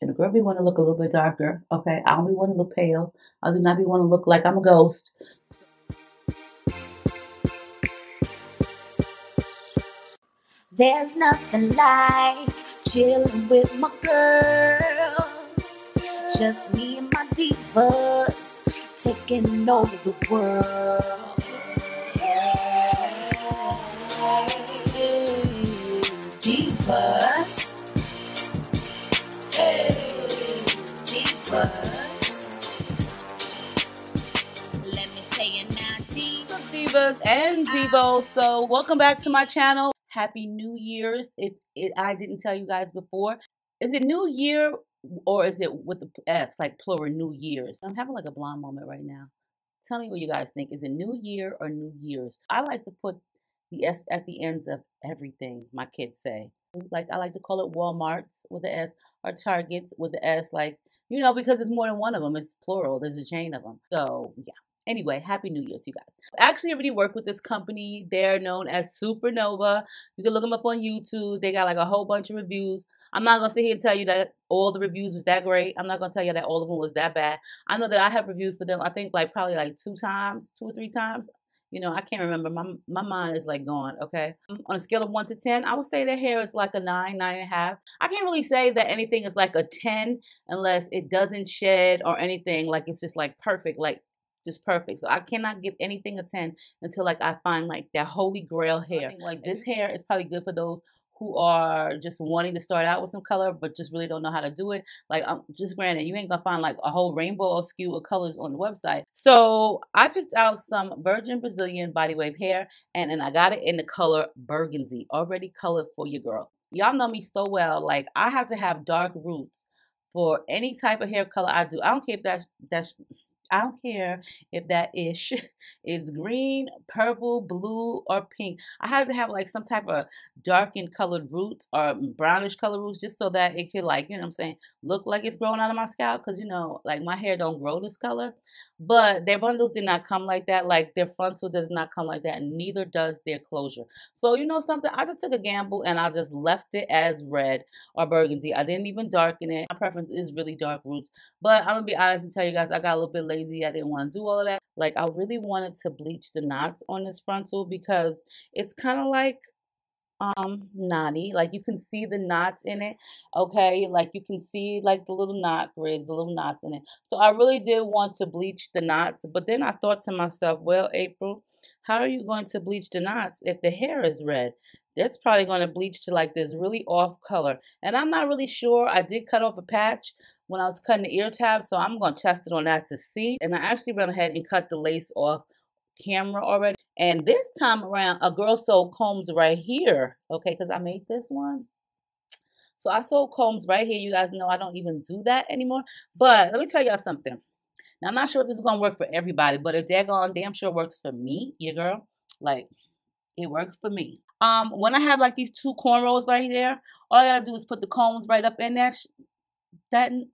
And the girl be want to look a little bit darker, okay? I only want to look pale. I do not be want to look like I'm a ghost. There's nothing like chilling with my girls. Just me and my divas taking over the world. Divas. Let me tell you now, divas and Zebo. So welcome back to my channel. Happy New Year's. If I didn't tell you guys before, is it New Year or is it with the S, like plural New Year's? I'm having like a blonde moment right now. Tell me what you guys think. Is it New Year or New Year's? I like to put the S at the ends of everything my kids say. Like I like to call it Walmarts with the S or Targets with the S, like, you know, because it's more than one of them. It's plural. There's a chain of them. So, yeah. Anyway, Happy New Year to you guys. I actually already work with this company. They're known as Supernova. You can look them up on YouTube. They got like a whole bunch of reviews. I'm not going to sit here and tell you that all the reviews was that great. I'm not going to tell you that all of them was that bad. I know that I have reviewed for them, I think like probably like two or three times. You know, I can't remember. My mind is like gone, okay? On a scale of 1 to 10, I would say their hair is like a 9, 9.5. I can't really say that anything is like a 10 unless it doesn't shed or anything. Like, it's just like perfect, like just perfect. So I cannot give anything a 10 until like I find like that holy grail hair. Like this hair is probably good for those who are just wanting to start out with some color but just really don't know how to do it. Like, just granted, you ain't gonna find like a whole rainbow or skew of colors on the website. So I picked out some virgin Brazilian body wave hair and I got it in the color burgundy, already colored for your girl. Y'all know me so well, like I have to have dark roots for any type of hair color I do. I don't care if that ish is green, purple, blue, or pink. I have to have like some type of darkened colored roots or brownish colored roots just so that it could, like, you know what I'm saying, look like it's growing out of my scalp, because, you know, like my hair don't grow this color. But their bundles did not come like that. Like their frontal does not come like that, and neither does their closure. So, you know something, I just took a gamble and I just left it as red or burgundy. I didn't even darken it. My preference is really dark roots, but I'm gonna be honest and tell you guys, I got a little bit lazy. I didn't want to do all of that. Like, I really wanted to bleach the knots on this frontal because it's kind of like knotty. Like, you can see the knots in it, okay? Like, you can see like the little knot grids, the little knots in it. So I really did want to bleach the knots, but then I thought to myself, well, April, how are you going to bleach the knots if the hair is red? That's probably going to bleach to like this really off color. And I'm not really sure. I did cut off a patch when I was cutting the ear tab, so I'm going to test it on that to see. And I actually went ahead and cut the lace off camera already. And this time around, a girl sold combs right here, okay, because I made this one. So I sold combs right here. You guys know I don't even do that anymore. But let me tell y'all something. Now, I'm not sure if this is going to work for everybody, but if they're gone, damn sure works for me, your girl. Like, it works for me. When I have like these two cornrows right there, all I gotta do is put the combs right up in that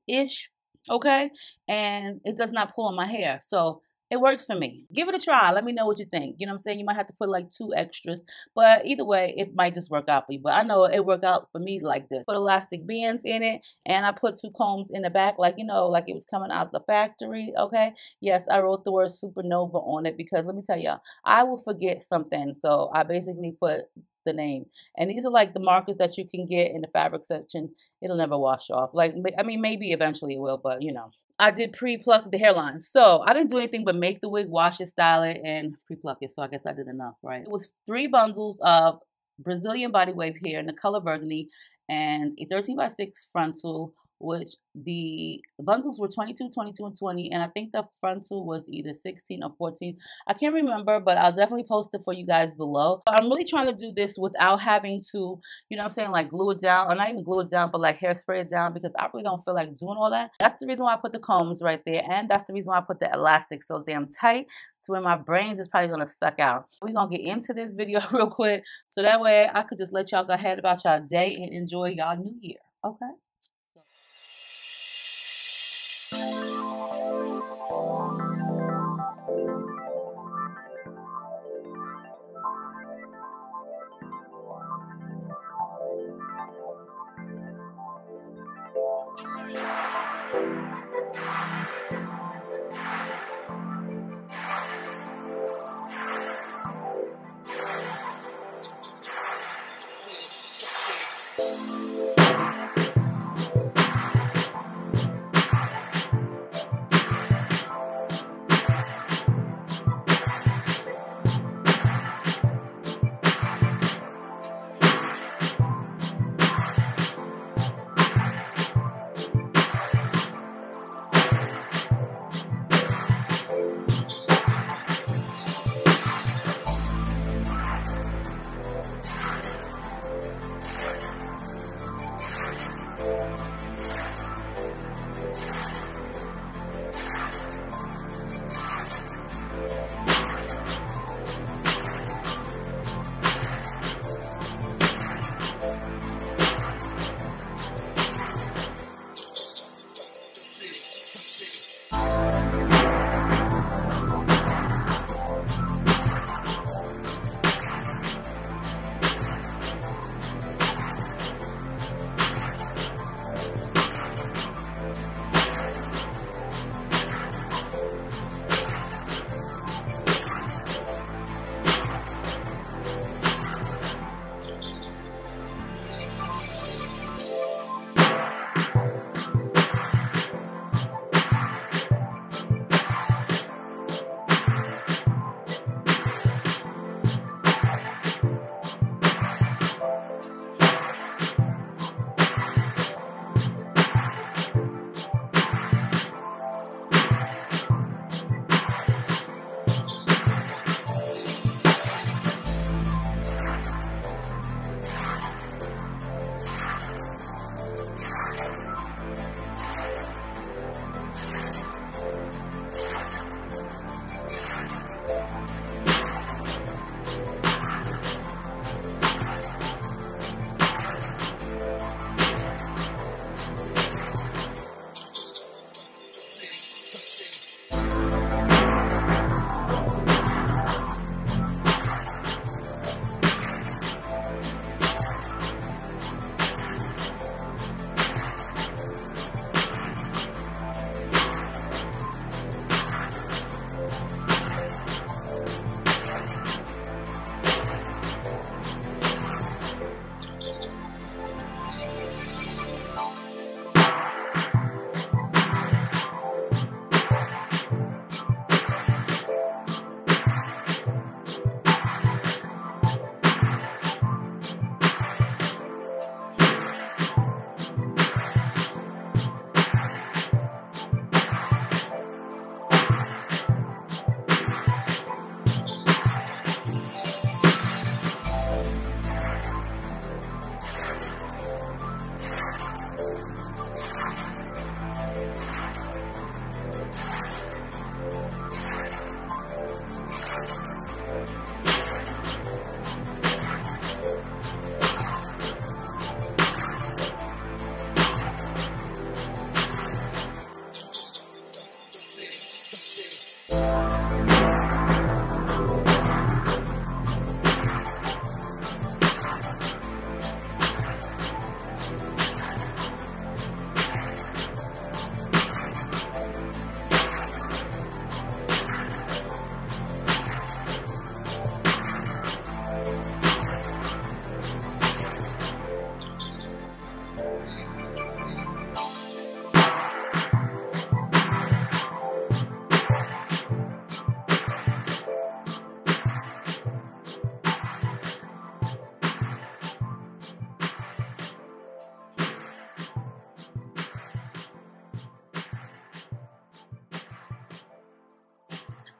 ish, okay? And it does not pull on my hair, so it works for me. Give it a try. Let me know what you think. You know what I'm saying? You might have to put like two extras, but either way, it might just work out for you. But I know it worked out for me like this. Put elastic bands in it, and I put two combs in the back, like, you know, like it was coming out the factory, okay? Yes, I wrote the word Supernova on it because let me tell y'all, I will forget something. So I basically put the name. And these are like the markers that you can get in the fabric section. It'll never wash off. Like, I mean, maybe eventually it will, but you know. I did pre-pluck the hairline. So I didn't do anything but make the wig, wash it, style it, and pre-pluck it. So I guess I did enough, right? It was 3 bundles of Brazilian body wave hair in the color burgundy and a 13x6 frontal, which the bundles were 22, 22, and 20. And I think the frontal was either 16 or 14. I can't remember, but I'll definitely post it for you guys below. I'm really trying to do this without having to, you know what I'm saying, like glue it down, or not even glue it down, but like hairspray it down, because I really don't feel like doing all that. That's the reason why I put the combs right there. And that's the reason why I put the elastic so damn tight to where my brains is probably going to suck out. We're going to get into this video real quick. So that way I could just let y'all go ahead about y'all day and enjoy y'all new year. Okay.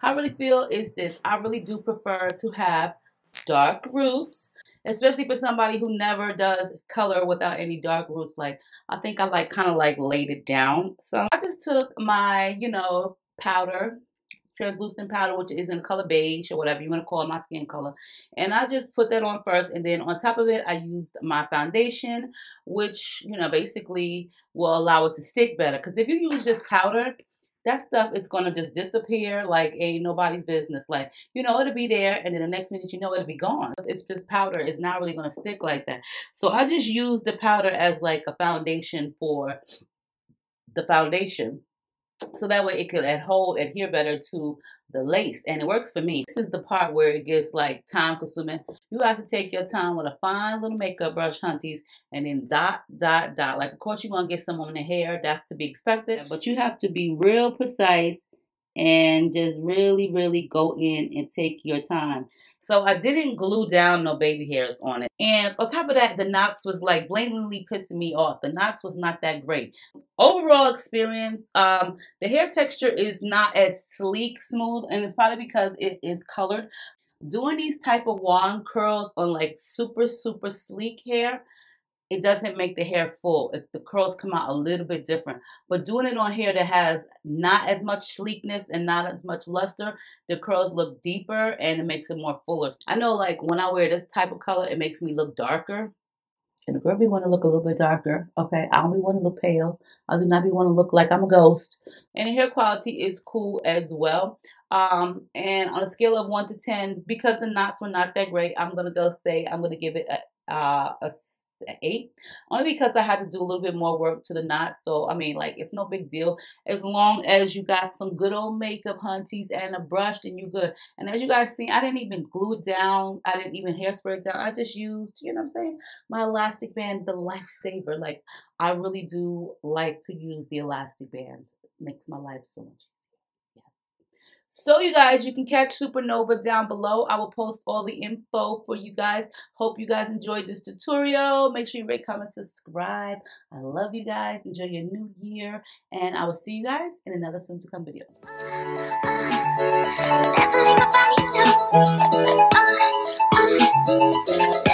I really feel is this. I really do prefer to have dark roots, especially for somebody who never does color without any dark roots. Like, I think I like kind of like laid it down. So I just took my, you know, powder, translucent powder, which is in color beige or whatever you want to call it, my skin color. And I just put that on first. And then on top of it, I used my foundation, which, you know, basically will allow it to stick better. Because if you use just powder, that stuff is going to just disappear like ain't nobody's business. Like, you know, it'll be there and then the next minute, you know, it'll be gone. It's just powder. It's not really going to stick like that. So I just use the powder as like a foundation for the foundation. So that way it could adhere better to the lace. And it works for me. This is the part where it gets like time consuming. You have to take your time with a fine little makeup brush, hunties, and then dot, dot, dot. Like, of course, you're going to get some on the hair. That's to be expected. But you have to be real precise and just really, really go in and take your time. So I didn't glue down no baby hairs on it. And on top of that, the knots was like blatantly pissing me off. The knots was not that great. Overall experience, the hair texture is not as sleek, smooth, and it's probably because it is colored. Doing these type of wand curls on like super, super sleek hair it doesn't make the hair full. The curls come out a little bit different. But doing it on hair that has not as much sleekness and not as much luster, the curls look deeper and it makes it more fuller. I know, like, when I wear this type of color, it makes me look darker. And the girl be want to look a little bit darker, okay? I only want to look pale. I do not be want to look like I'm a ghost. And the hair quality is cool as well. And on a scale of 1 to 10, because the knots were not that great, I'm going to go say I'm going to give it an 8. Only because I had to do a little bit more work to the knots. So, I mean, like, it's no big deal. As long as you got some good old makeup, hunties, and a brush, then you good. And as you guys see, I didn't even glue it down. I didn't even hairspray it down. I just used, you know what I'm saying, my elastic band, the lifesaver. Like, I really do like to use the elastic band. It makes my life so much easier. So you guys, you can catch Supernova down below. I will post all the info for you guys. Hope you guys enjoyed this tutorial. Make sure you rate, comment, subscribe. I love you guys. Enjoy your new year. And I will see you guys in another soon to come video. Never leave my body, no.